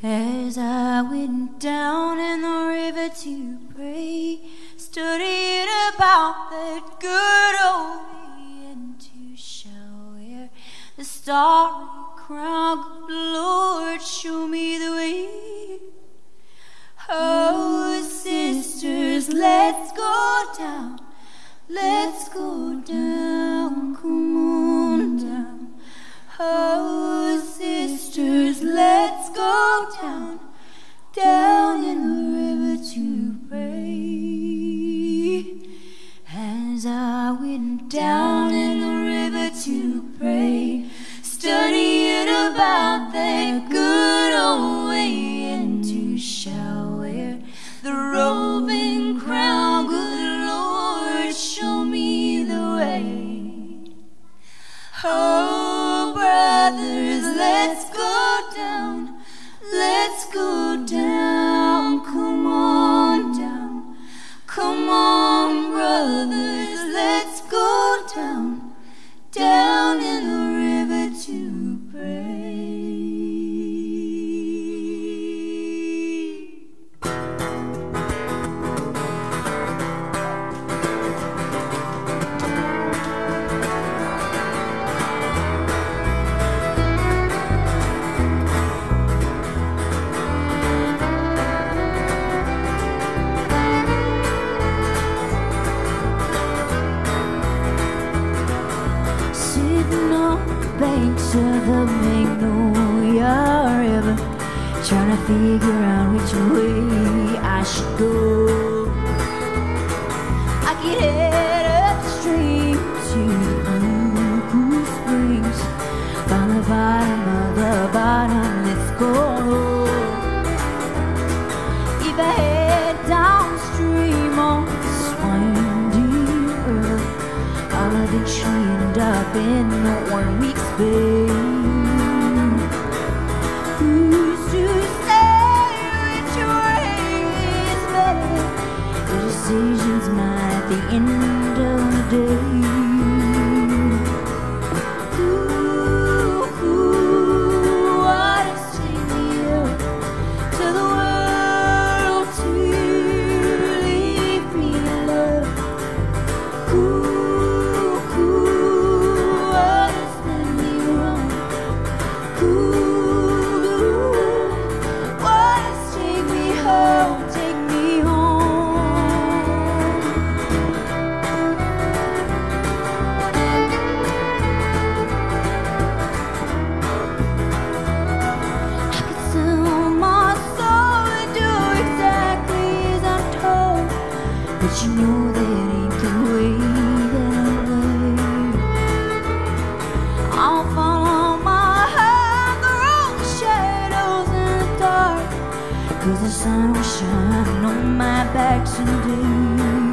As I went down in the river to pray, studying about that good old end to shall wear the starry crown. Good Lord, show me the way. Oh, sisters, let's go down, let's go down, come on down. Oh, sisters, let's go down, down in the river to pray. As I went down in the river to pray, studying about that good old way, and to shall wear the robe and crown. Good Lord, show me the way. Oh, brothers, let's go down, let's go down, come on down. Come on, brothers, let's go down, down in the river to banks of the Magnolia River, trying to figure out which way I should go. I could head upstream to the blue springs, find the bottom, let's go. If I head downstream on this windy river, I'll eventually end up in the one we who's to say which way is better? The decision's mine at the end of the day. Ooh, ooh, what a savior to the world to leave me love. Ooh, but you know that ain't the way that way. I'll follow my heart through the shadows in the dark, 'cause the sun will shine on my back someday.